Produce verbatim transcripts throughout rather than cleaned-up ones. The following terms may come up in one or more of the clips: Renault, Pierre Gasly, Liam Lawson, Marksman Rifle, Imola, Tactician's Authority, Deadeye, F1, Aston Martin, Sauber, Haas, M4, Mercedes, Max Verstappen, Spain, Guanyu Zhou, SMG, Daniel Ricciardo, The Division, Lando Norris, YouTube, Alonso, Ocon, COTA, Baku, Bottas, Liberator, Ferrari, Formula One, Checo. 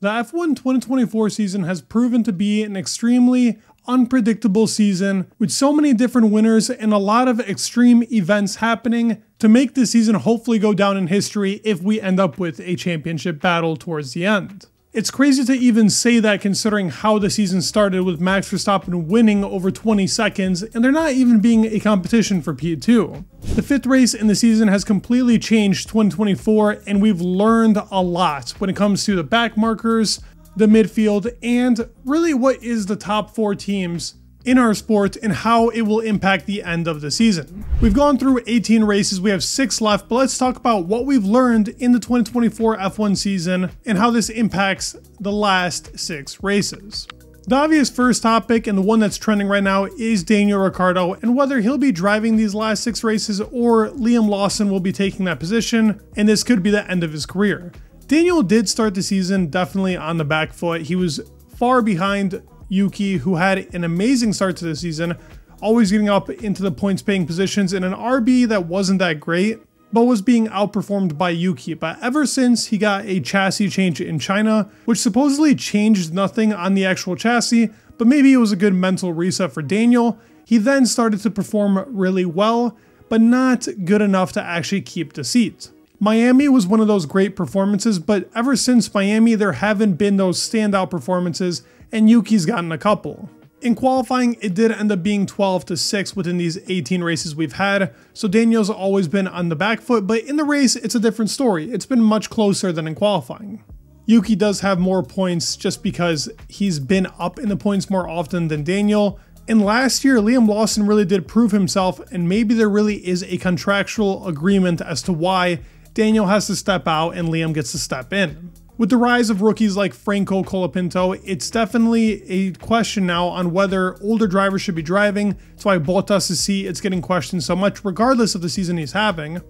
The F one twenty twenty-four season has proven to be an extremely unpredictable season, with so many different winners and a lot of extreme events happening to make this season hopefully go down in history if we end up with a championship battle towards the end. It's crazy to even say that considering how the season started, with Max Verstappen winning over twenty seconds and there not even being a competition for P two. The fifth race in the season has completely changed twenty twenty-four, and we've learned a lot when it comes to the back markers, the midfield, and really what is the top four teams in our sport and how it will impact the end of the season. We've gone through eighteen races, we have six left, but let's talk about what we've learned in the twenty twenty-four F one season and how this impacts the last six races. The obvious first topic, and the one that's trending right now, is Daniel Ricciardo and whether he'll be driving these last six races or Liam Lawson will be taking that position, and this could be the end of his career. Daniel did start the season definitely on the back foot. He was far behind Yuki, who had an amazing start to the season, always getting up into the points paying positions in an R B that wasn't that great, but was being outperformed by Yuki. But ever since he got a chassis change in China, which supposedly changed nothing on the actual chassis, but maybe it was a good mental reset for Daniel, he then started to perform really well, but not good enough to actually keep the seat. Miami was one of those great performances, but ever since Miami, there haven't been those standout performances, and Yuki's gotten a couple. In qualifying, it did end up being twelve to six within these eighteen races we've had, so Daniel's always been on the back foot, but in the race, it's a different story. It's been much closer than in qualifying. Yuki does have more points just because he's been up in the points more often than Daniel, and last year, Liam Lawson really did prove himself, and maybe there really is a contractual agreement as to why Daniel has to step out and Liam gets to step in. With the rise of rookies like Franco Colapinto, it's definitely a question now on whether older drivers should be driving. That's why Bottas' seat is getting questioned so much, regardless of the season he's having.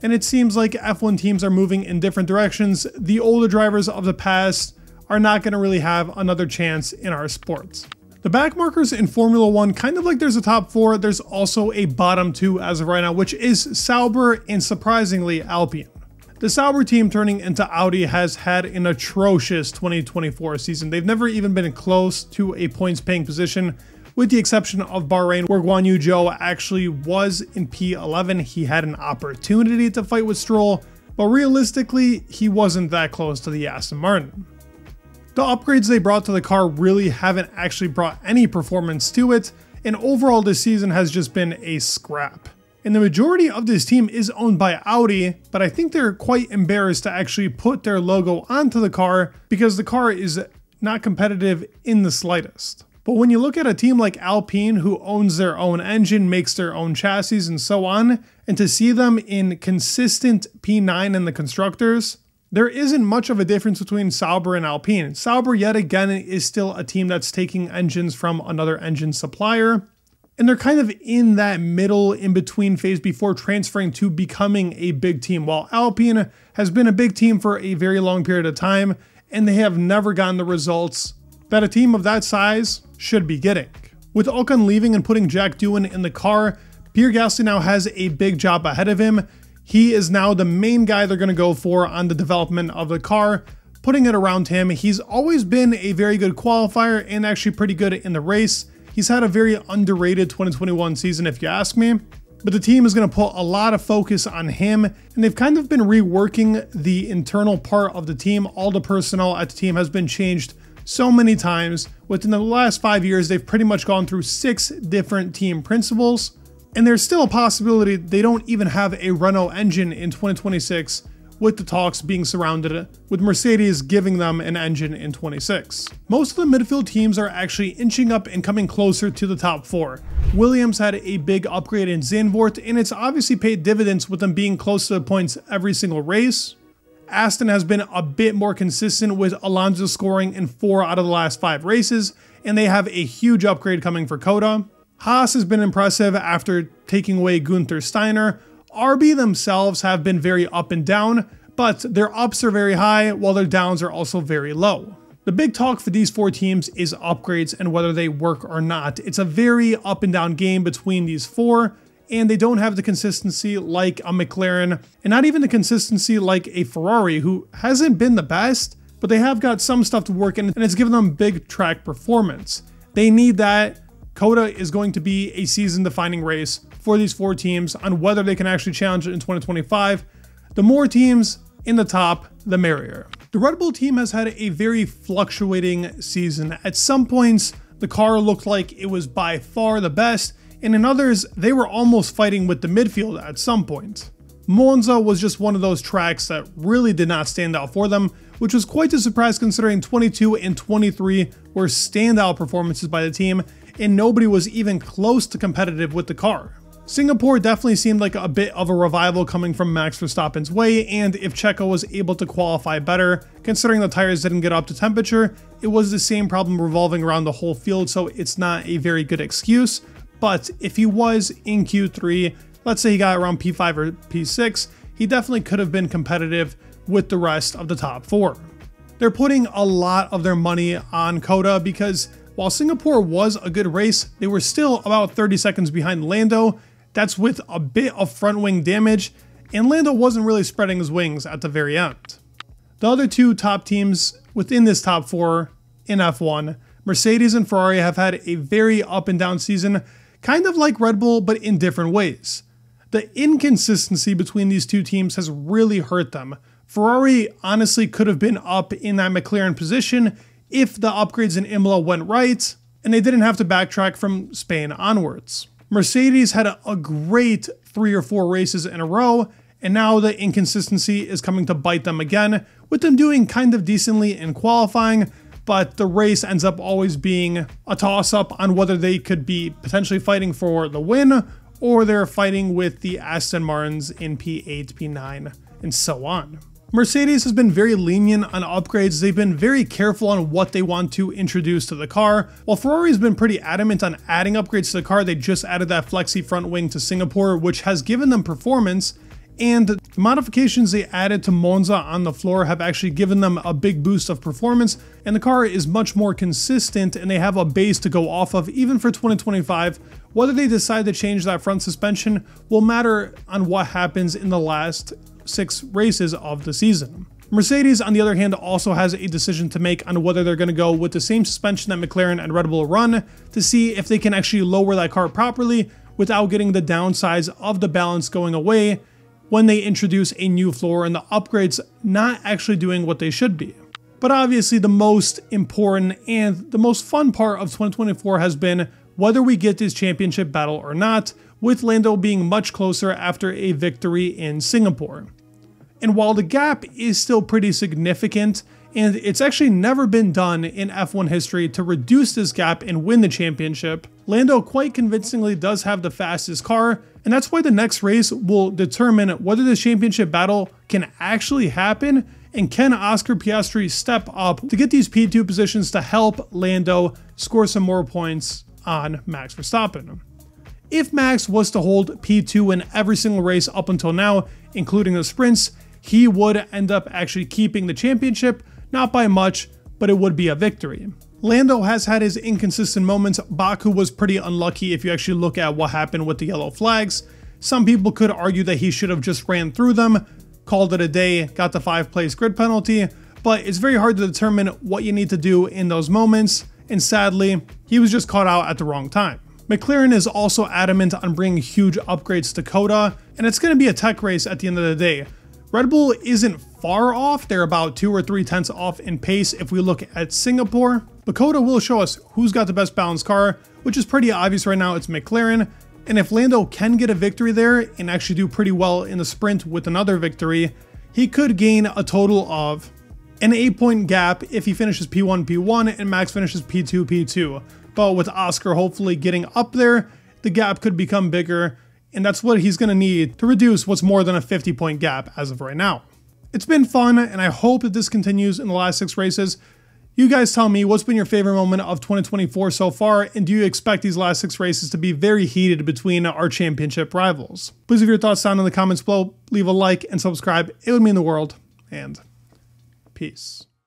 And it seems like F one teams are moving in different directions. The older drivers of the past are not going to really have another chance in our sports. The backmarkers in Formula One, kind of like there's a top four, there's also a bottom two as of right now, which is Sauber and surprisingly Alpine. The Sauber team, turning into Audi, has had an atrocious twenty twenty-four season. They've never even been close to a points paying position, with the exception of Bahrain, where Guanyu Zhou actually was in P eleven. He had an opportunity to fight with Stroll, but realistically, he wasn't that close to the Aston Martin. The upgrades they brought to the car really haven't actually brought any performance to it, and overall this season has just been a scrap. And the majority of this team is owned by Audi, but I think they're quite embarrassed to actually put their logo onto the car because the car is not competitive in the slightest. But when you look at a team like Alpine, who owns their own engine, makes their own chassis and so on, and to see them in consistent P nine in the constructors, there isn't much of a difference between Sauber and Alpine. Sauber yet again is still a team that's taking engines from another engine supplier, and they're kind of in that middle in-between phase before transferring to becoming a big team, while Alpine has been a big team for a very long period of time, and they have never gotten the results that a team of that size should be getting. With Ocon leaving and putting Jack Doohan in the car, Pierre Gasly now has a big job ahead of him. He is now the main guy they're going to go for on the development of the car, putting it around him. He's always been a very good qualifier and actually pretty good in the race. He's had a very underrated twenty twenty-one season, if you ask me, but the team is going to put a lot of focus on him, and they've kind of been reworking the internal part of the team. All the personnel at the team has been changed so many times. Within the last five years, they've pretty much gone through six different team principals, and there's still a possibility they don't even have a Renault engine in twenty twenty-six, with the talks being surrounded with Mercedes giving them an engine in twenty-six. Most of the midfield teams are actually inching up and coming closer to the top four. Williams had a big upgrade in Zandvoort, and it's obviously paid dividends with them being close to the points every single race. Aston has been a bit more consistent, with Alonso scoring in four out of the last five races, and they have a huge upgrade coming for COTA. Haas has been impressive after taking away Gunther Steiner. R B themselves have been very up and down, but their ups are very high while their downs are also very low. The big talk for these four teams is upgrades and whether they work or not. It's a very up and down game between these four, and they don't have the consistency like a McLaren, and not even the consistency like a Ferrari, who hasn't been the best, but they have got some stuff to work in, and it's given them big track performance. They need that. COTA is going to be a season-defining race for these four teams on whether they can actually challenge it in twenty twenty-five. The more teams in the top, the merrier. The Red Bull team has had a very fluctuating season. At some points, the car looked like it was by far the best, and in others, they were almost fighting with the midfield at some point. Monza was just one of those tracks that really did not stand out for them, which was quite a surprise considering twenty-two and twenty-three were standout performances by the team, and nobody was even close to competitive with the car. Singapore definitely seemed like a bit of a revival coming from Max Verstappen's way, and if Checo was able to qualify better, considering the tires didn't get up to temperature, it was the same problem revolving around the whole field, so it's not a very good excuse. But if he was in Q three, let's say he got around P five or P six, he definitely could have been competitive with the rest of the top four. They're putting a lot of their money on COTA because while Singapore was a good race, they were still about thirty seconds behind Lando. That's with a bit of front wing damage, and Lando wasn't really spreading his wings at the very end. The other two top teams within this top four in F one, Mercedes and Ferrari, have had a very up and down season, kind of like Red Bull, but in different ways. The inconsistency between these two teams has really hurt them. Ferrari honestly could have been up in that McLaren position if the upgrades in Imola went right, and they didn't have to backtrack from Spain onwards. Mercedes had a, a great three or four races in a row, and now the inconsistency is coming to bite them again, with them doing kind of decently in qualifying, but the race ends up always being a toss-up on whether they could be potentially fighting for the win, or they're fighting with the Aston Martins in P eight, P nine, and so on. Mercedes has been very lenient on upgrades. They've been very careful on what they want to introduce to the car, while Ferrari has been pretty adamant on adding upgrades to the car. They just added that flexi front wing to Singapore, which has given them performance, and the modifications they added to Monza on the floor have actually given them a big boost of performance, and the car is much more consistent, and they have a base to go off of even for twenty twenty-five. Whether they decide to change that front suspension will matter on what happens in the last six races of the season. Mercedes, on the other hand, also has a decision to make on whether they're going to go with the same suspension that McLaren and Red Bull run to see if they can actually lower that car properly without getting the downsides of the balance going away when they introduce a new floor and the upgrades not actually doing what they should be. But obviously the most important and the most fun part of twenty twenty-four has been whether we get this championship battle or not, with Lando being much closer after a victory in Singapore. And while the gap is still pretty significant, and it's actually never been done in F one history to reduce this gap and win the championship, Lando quite convincingly does have the fastest car, and that's why the next race will determine whether the championship battle can actually happen, and can Oscar Piastri step up to get these P two positions to help Lando score some more points on Max Verstappen. If Max was to hold P two in every single race up until now, including the sprints, he would end up actually keeping the championship, not by much, but it would be a victory. Lando has had his inconsistent moments. Baku was pretty unlucky if you actually look at what happened with the yellow flags. Some people could argue that he should have just ran through them, called it a day, got the five place grid penalty, but it's very hard to determine what you need to do in those moments, and sadly, he was just caught out at the wrong time. McLaren is also adamant on bringing huge upgrades to COTA, and it's going to be a tech race at the end of the day. Red Bull isn't far off, they're about two or three tenths off in pace if we look at Singapore, but COTA will show us who's got the best balanced car, which is pretty obvious right now, it's McLaren, and if Lando can get a victory there and actually do pretty well in the sprint with another victory, he could gain a total of an eight point gap if he finishes P one, P one, and Max finishes P two, P two. But with Oscar hopefully getting up there, the gap could become bigger, and that's what he's going to need to reduce what's more than a fifty point gap as of right now. It's been fun, and I hope that this continues in the last six races. You guys tell me, what's been your favorite moment of twenty twenty-four so far, and do you expect these last six races to be very heated between our championship rivals? Please leave your thoughts down in the comments below, leave a like and subscribe, it would mean the world, and peace.